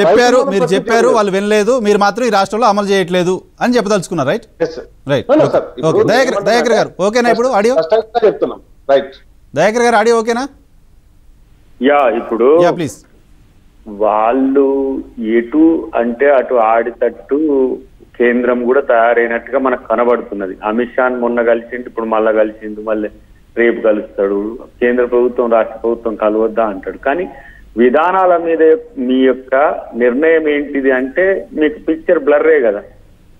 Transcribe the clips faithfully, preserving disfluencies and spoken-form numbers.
చెప్పారు మీరు చెప్పారు వాళ్ళు వినలేదు మీరు మాత్రం ఈ రాష్ట్రంలో అమలు చేయట్లేదు అని చెప్పదల్చుకున్నారు right right okay Dayakar Dayakar garu ఓకేనా ఇప్పుడు ఆడియో స్పష్టంగా చెప్తున్నాం రైట్ దయాకర్ గారు ఆడియో ఓకేనా యా ఇప్పుడు యా ప్లీజ్ వాళ్ళు ఏటు అంటే అటు ఆడితట్టు కేంద్రం కూడా తయారైనట్టుగా మనకు కనబడుతున్నది అమిత్ షా మొన్న కలిసిండు ఇప్పుడు మళ్ళా కలిసిండు మళ్ళీ రేపు కలుస్తాడు కేంద్ర ప్రభుత్వం రాష్ట్ర ప్రభుత్వం కలవద్దా అంటాడు కానీ విధానాల మీద మీ యొక్క నిర్ణయం ఏంటిది అంటే మీకు పిక్చర్ బ్లర్రే కదా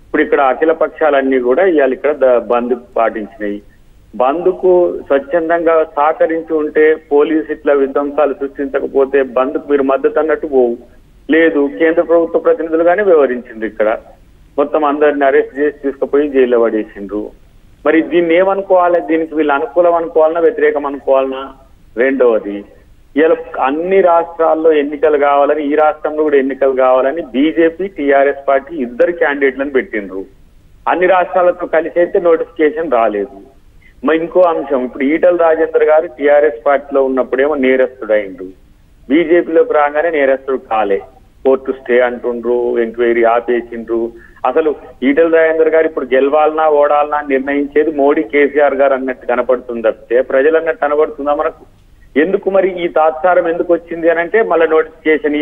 ఇప్పుడు ఇక్కడ అఖిల పక్షాలన్నీ కూడా ఇవాళ ఇక్కడ బంద్ పాటించినాయి బంద్కు స్వచ్ఛందంగా సహకరించి ఉంటే పోలీసు ఇట్లా విధ్వంసాలు సృష్టించకపోతే బంద్కు మీరు మద్దతు అన్నట్టు పోవు లేదు కేంద్ర ప్రభుత్వ ప్రతినిధులుగానే వివరించిండ్రు ఇక్కడ మొత్తం అందరిని అరెస్ట్ చేసి తీసుకుపోయి జైల్లో పడేసిండ్రు మరి దీన్ని ఏమనుకోవాలి దీనికి వీళ్ళు అనుకూలం అనుకోవాలన్నా వ్యతిరేకం అనుకోవాలన్నా రెండవది ఇలా అన్ని రాష్ట్రాల్లో ఎన్నికలు కావాలని ఈ రాష్ట్రంలో కూడా ఎన్నికలు కావాలని బీజేపీ టీఆర్ఎస్ పార్టీ ఇద్దరు క్యాండిడేట్లను పెట్టిండ్రు అన్ని రాష్ట్రాలతో కలిసి అయితే నోటిఫికేషన్ రాలేదు మరి ఇంకో అంశం ఇప్పుడు ఈటల రాజేందర్ గారు టీఆర్ఎస్ పార్టీలో ఉన్నప్పుడేమో నేరస్తుడు అయిండ్రు బీజేపీలోకి రాగానే నేరస్తుడు కాలే కోర్టు స్టే అంటుండ్రు ఎంక్వైరీ ఆపేసిండ్రు అసలు ఈటల రాజేందర్ గారు ఇప్పుడు గెలవాలనా ఓడాలనా నిర్ణయించేది మోడీ కేసీఆర్ గారు అన్నట్టు కనపడుతుంది తప్పితే ప్రజలు అన్నట్టు కనబడుతుందా మనకు ఎందుకు మరి ఈ తాత్సారం ఎందుకు వచ్చింది అని అంటే మళ్ళీ నోటిఫికేషన్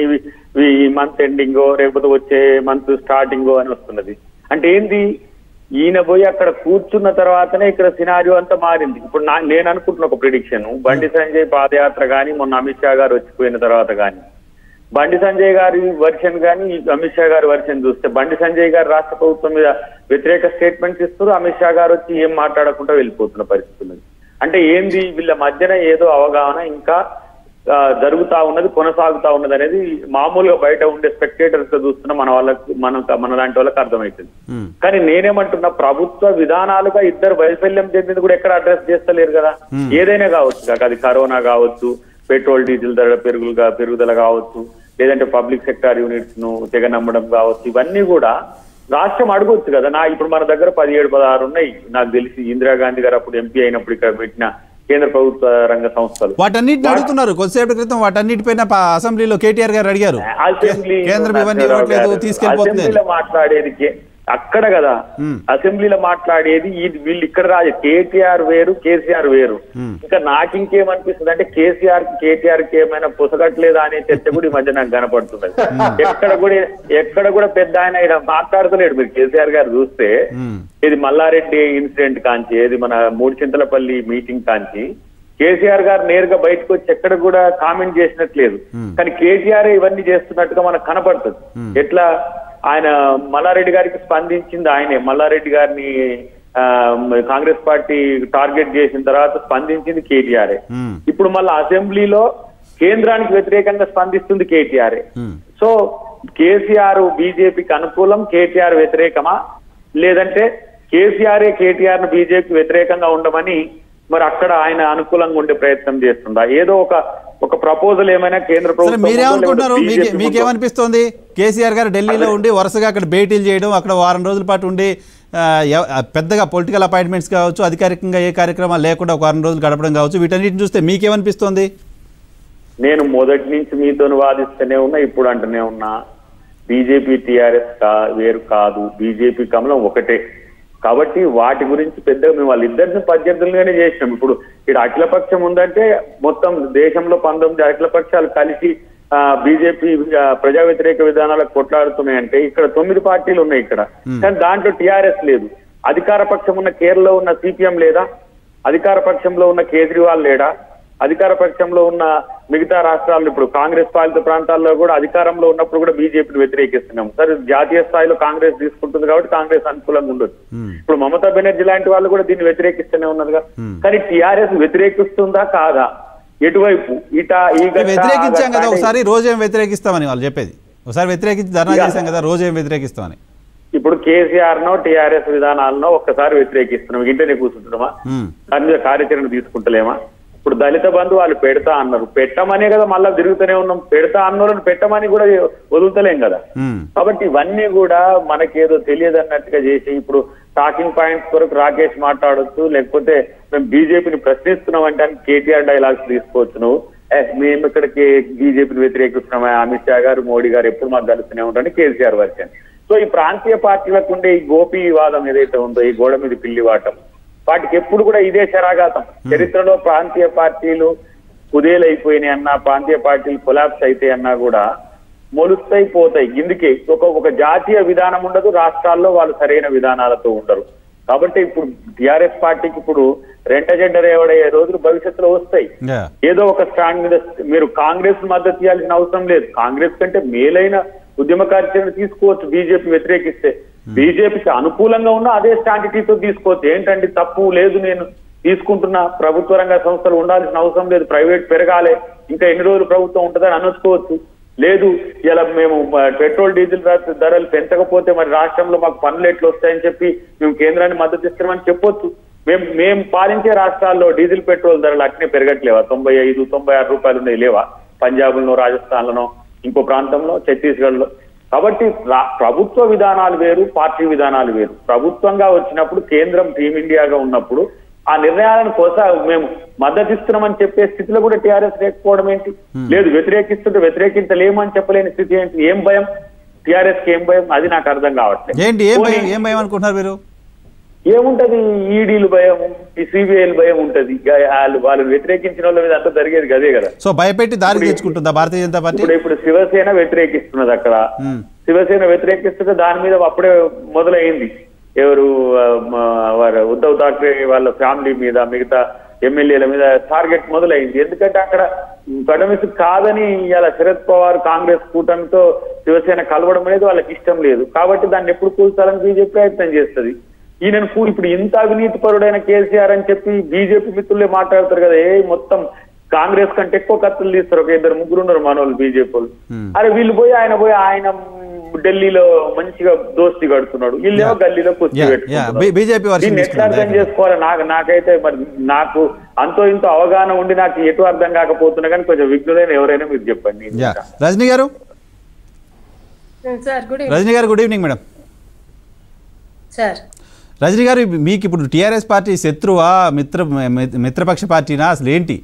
ఈ మంత్ ఎండింగో లేకపోతే వచ్చే మంత్ స్టార్టింగో అని వస్తున్నది అంటే ఏంది ఈయన పోయి అక్కడ కూర్చున్న తర్వాతనే ఇక్కడ సినారియో అంతా మారింది ఇప్పుడు నా నేను అనుకుంటున్న ఒక ప్రిడిక్షన్ బండి సంజయ్ పాదయాత్ర కానీ మొన్న అమిత్ షా గారు వచ్చిపోయిన తర్వాత కానీ బండి సంజయ్ గారి వర్షన్ కానీ అమిత్ షా గారి వర్షన్ చూస్తే బండి సంజయ్ గారు రాష్ట్ర ప్రభుత్వం మీద వ్యతిరేక స్టేట్మెంట్స్ ఇస్తారు అమిత్ షా గారు వచ్చి ఏం మాట్లాడకుండా వెళ్ళిపోతున్న పరిస్థితులు అంటే ఏంది వీళ్ళ మధ్యన ఏదో అవగాహన ఇంకా జరుగుతా ఉన్నది కొనసాగుతా ఉన్నది అనేది మామూలుగా బయట ఉండే స్పెక్టేటర్స్ తో చూస్తున్న మన వాళ్ళకి మన మన లాంటి వాళ్ళకి అర్థమవుతుంది కానీ నేనేమంటున్నా ప్రభుత్వ విధానాలుగా ఇద్దరు వైఫల్యం చెందింది కూడా ఎక్కడ అడ్రస్ చేస్తలేరు కదా ఏదైనా కావచ్చు కాక అది కరోనా కావచ్చు పెట్రోల్ డీజిల్ ధర పెరుగులుగా పెరుగుదల కావచ్చు లేదంటే పబ్లిక్ సెక్టార్ యూనిట్స్ ను తెగ నమ్మడం కావచ్చు ఇవన్నీ కూడా రాష్ట్రం అడగొచ్చు కదా నా ఇప్పుడు మన దగ్గర పదిహేడు పదహారు ఉన్నాయి నాకు తెలిసి ఇందిరాగాంధీ గారు అప్పుడు ఎంపీ అయినప్పుడు ఇక్కడ పెట్టిన కేంద్ర ప్రభుత్వ రంగ సంస్థలు వాటన్నిటిని అడుగుతున్నారు కొద్దిసేపటి క్రితం వాటన్నిటిపైన అసెంబ్లీలో కేటీఆర్ గారు అడిగారు అసెంబ్లీలో మాట్లాడేది అక్కడ కదా అసెంబ్లీలో మాట్లాడేది వీళ్ళు ఇక్కడ రాదు కేటీఆర్ వేరు కేసీఆర్ వేరు ఇంకా నాకు ఇంకేమనిపిస్తుంది అంటే కేసీఆర్ కేటీఆర్ కి ఏమైనా పొసగట్లేదా అనే చర్చ కూడా ఈ మధ్య నాకు కనపడుతుంది ఎక్కడ కూడా ఎక్కడ కూడా పెద్ద ఆయన ఇలా మాట్లాడుతున్నాడు మీరు కేసీఆర్ గారు చూస్తే ఇది మల్లారెడ్డి ఇన్సిడెంట్ కాంచి ఇది మన మూడు చింతలపల్లి మీటింగ్ కాంచి కేసీఆర్ గారు నేరుగా బయటకు వచ్చి ఎక్కడ కూడా కామెంట్ చేసినట్లేదు కానీ కేసీఆర్ ఇవన్నీ చేస్తున్నట్టుగా మనకు కనపడుతుంది ఎట్లా ఆయన మల్లారెడ్డి గారికి స్పందించింది ఆయనే మల్లారెడ్డి గారిని కాంగ్రెస్ పార్టీ టార్గెట్ చేసిన తర్వాత స్పందించింది కేటీఆర్ ఇప్పుడు మళ్ళీ అసెంబ్లీలో కేంద్రానికి వ్యతిరేకంగా స్పందిస్తుంది కేటీఆర్ సో కేసీఆర్ బీజేపీకి అనుకూలం కేటీఆర్ వ్యతిరేకమా లేదంటే కేసీఆర్ కేటీఆర్ ను బీజేపీ వ్యతిరేకంగా ఉండమని మరి అక్కడ ఆయన అనుకూలంగా ఉండే ప్రయత్నం చేస్తుందా ఏదో ఒక ఒక ప్రపోజల్ ఏమైనా కేంద్ర ప్రభుత్వం మీరేమనుకుంటున్నారు మీకేమనిపిస్తుంది కేసీఆర్ గారు ఢిల్లీలో ఉండి వరుసగా అక్కడ భేటీలు చేయడం అక్కడ వారం రోజుల పాటు ఉండి పెద్దగా పొలిటికల్ అపాయింట్మెంట్స్ కావచ్చు అధికారికంగా ఏ కార్యక్రమాలు లేకుండా ఒక వారం రోజులు గడపడం కావచ్చు వీటన్నిటిని చూస్తే మీకేమనిపిస్తుంది నేను మొదటి నుంచి మీతో వాదిస్తూనే ఉన్నా ఇప్పుడు అంటూనే ఉన్నా బీజేపీ టీఆర్ఎస్ వేరు కాదు బీజేపీ కమలం ఒకటే కాబట్టి వాటి గురించి పెద్దగా మేము వాళ్ళిద్దరిని పద్యర్థులుగానే చేసినాం ఇప్పుడు ఇక్కడ అఖిలపక్షం ఉందంటే మొత్తం దేశంలో పంతొమ్మిది అఖిలపక్షాలు కలిసి బీజేపీ ప్రజా వ్యతిరేక విధానాలకు కొట్లాడుతున్నాయంటే ఇక్కడ తొమ్మిది పార్టీలు ఉన్నాయి ఇక్కడ కానీ దాంట్లో టీఆర్ఎస్ లేదు అధికార పక్షం ఉన్న కేరళలో ఉన్న సిపిఎం లేదా అధికార పక్షంలో ఉన్న కేజ్రీవాల్ లేడా అధికార పక్షంలో ఉన్న మిగతా రాష్ట్రాల్లో ఇప్పుడు కాంగ్రెస్ పాలిత ప్రాంతాల్లో కూడా అధికారంలో ఉన్నప్పుడు కూడా బీజేపీని వ్యతిరేకిస్తున్నాం సరే జాతీయ స్థాయిలో కాంగ్రెస్ తీసుకుంటుంది కాబట్టి కాంగ్రెస్ అనుకూలంగా ఉండదు ఇప్పుడు మమతా బెనర్జీ లాంటి వాళ్ళు కూడా దీన్ని వ్యతిరేకిస్తూనే ఉన్నారు కదా కానీ టీఆర్ఎస్ వ్యతిరేకిస్తుందా కాదా ఎటువైపు ఇటా ఈ వ్యతిరేకించాం కదా ఒకసారి రోజేం వ్యతిరేకిస్తామని వాళ్ళు చెప్పేది ఒకసారి వ్యతిరేకించి ధర్నా చేశాం కదా రోజేం వ్యతిరేకిస్తామని ఇప్పుడు కేసీఆర్ నో టీఆర్ఎస్ విధానాలనో ఒక్కసారి వ్యతిరేకిస్తున్నాం ఇంటనే కూర్చుంటున్నామా దాని మీద కార్యాచరణ తీసుకుంటలేమా ఇప్పుడు దళిత బంధు వాళ్ళు పెడతా అన్నారు పెట్టమనే కదా మళ్ళీ తిరుగుతూనే ఉన్నాం పెడతా అన్నారు పెట్టమని కూడా వదులుతలేం కదా కాబట్టి ఇవన్నీ కూడా మనకేదో తెలియదు అన్నట్టుగా చేసి ఇప్పుడు టాకింగ్ పాయింట్స్ వరకు రాకేష్ మాట్లాడొచ్చు లేకపోతే మేము బీజేపీని ప్రశ్నిస్తున్నాం అంటే కేటీఆర్ డైలాగ్స్ తీసుకోవచ్చు మేము ఇక్కడికి బీజేపీని వ్యతిరేకిస్తున్నామా అమిత్ షా గారు మోడీ గారు ఎప్పుడు మాకు కలుస్తూనే ఉంటారని కేసీఆర్ వర్షన్. సో ఈ ప్రాంతీయ పార్టీలకు ఉండే ఈ గోపీవాదం ఏదైతే ఉందో ఈ గోడ మీద పిల్లి వాటం వాటికి ఎప్పుడు కూడా ఇదే శరాఘాతం. చరిత్రలో ప్రాంతీయ పార్టీలు కుదేలైపోయినాయి అన్నా ప్రాంతీయ పార్టీలు కొలాప్స్ అయితే అన్నా కూడా మొలుస్తాయి పోతాయి. ఇందుకే ఒక ఒక జాతీయ విధానం ఉండదు, రాష్ట్రాల్లో వాళ్ళు సరైన విధానాలతో ఉండరు. కాబట్టి ఇప్పుడు టిఆర్ఎస్ పార్టీకి ఇప్పుడు రెంట జెండర్ ఎవడయ్యే రోజులు భవిష్యత్తులో వస్తాయి. ఏదో ఒక స్టాండ్ మీద మీరు కాంగ్రెస్ మద్దతు ఇవ్వాల్సిన అవసరం లేదు. కాంగ్రెస్ కంటే మేలైన ఉద్యమ కార్యాచరణ తీసుకోవచ్చు. బీజేపీ వ్యతిరేకిస్తే బీజేపీకి అనుకూలంగా ఉన్న అదే స్టాండిటీతో తీసుకోవచ్చు. ఏంటంటే తప్పు లేదు, నేను తీసుకుంటున్న ప్రభుత్వ రంగ సంస్థలు ఉండాల్సిన అవసరం లేదు, ప్రైవేట్ పెరగాలి, ఇంకా ఎన్ని రోజులు ప్రభుత్వం ఉంటుందని అనొచ్చుకోవచ్చు. లేదు ఇలా మేము పెట్రోల్ డీజిల్ ధరలు పెంచకపోతే మరి రాష్ట్రంలో మాకు పనులు ఎట్లా వస్తాయని చెప్పి మేము కేంద్రాన్ని మద్దతు ఇస్తామని చెప్పొచ్చు. మేము మేము పాలించే రాష్ట్రాల్లో డీజిల్ పెట్రోల్ ధరలు అట్నే పెరగట్లేవా? తొంభై ఐదు తొంభై ఆరు రూపాయలు ఉన్నాయి లేవా? పంజాబ్లోనో రాజస్థాన్లోనో ఇంకో ప్రాంతంలో ఛత్తీస్గఢ్లో. కాబట్టి ప్రభుత్వ విధానాలు వేరు, పార్టీ విధానాలు వేరు. ప్రభుత్వంగా వచ్చినప్పుడు కేంద్రం టీమిండియాగా ఉన్నప్పుడు ఆ నిర్ణయాలను కోసం మేము మద్దతిస్తున్నామని చెప్పే స్థితిలో కూడా టీఆర్ఎస్ లేకపోవడం ఏంటి? లేదు, వ్యతిరేకిస్తుంటే వ్యతిరేకించలేమని చెప్పలేని స్థితి ఏంటి? ఏం భయం టీఆర్ఎస్ కి? ఏం భయం? అది నాకు అర్థం కావట్లేదు. ఏముంటది? ఈడీలు భయం, ఈ సిబిఐలు భయం ఉంటది. వాళ్ళు వాళ్ళు వ్యతిరేకించిన వాళ్ళ మీద అంతా జరిగేది కదే కదా. సో భయపెట్టి దారి తెచ్చుకుంటుందా భారతీయ జనతా పార్టీ? ఇప్పుడు ఇప్పుడు శివసేన వ్యతిరేకిస్తున్నది, అక్కడ శివసేన వ్యతిరేకిస్తుంటే దాని మీద అప్పుడే మొదలైంది. ఎవరు ఉద్ధవ్ ఠాక్రే వాళ్ళ ఫ్యామిలీ మీద మిగతా ఎమ్మెల్యేల మీద టార్గెట్ మొదలైంది. ఎందుకంటే అక్కడ కడమిస్ కాదని ఇలా శరద్ పవార్ కాంగ్రెస్ కూటమితో శివసేన కలవడం అనేది వాళ్ళకి ఇష్టం లేదు. కాబట్టి దాన్ని ఎప్పుడు కూల్చాలని బీజేపీ ప్రయత్నం చేస్తుంది. ఈయన ఇప్పుడు ఇంత అవినీతి పరుడైన కేసీఆర్ అని చెప్పి బీజేపీ మిత్రులే మాట్లాడతారు కదా, ఏ మొత్తం కాంగ్రెస్ కంటే ఎక్కువ కత్తులు తీస్తారు. ఒక ఇద్దరు ముగ్గురు ఉన్నారు మనోళ్ళు బీజేపీ వాళ్ళు. అరే వీళ్ళు పోయి ఆయన పోయి ఆయన ఢిల్లీలో మంచిగా దోస్తీ కడుతున్నాడు, వీళ్ళేమో గల్లీలో కూర్చో పెట్టుకుంటారు. ఎట్లా అర్థం చేసుకోవాలి? నాకు నాకైతే మరి నాకు అంతో ఇంతో అవగాహన ఉండి నాకు ఎటు అర్థం కాకపోతున్నా కానీ కొంచెం విజ్ఞులైన ఎవరైనా మీరు చెప్పండి. Rajani garu Rajani garu good evening madam. Sir Rajani garu మీకు ఇప్పుడు టిఆర్ఎస్ పార్టీ శత్రువా మిత్ర మిత్రపక్ష పార్టీనా అసలు ఏంటి?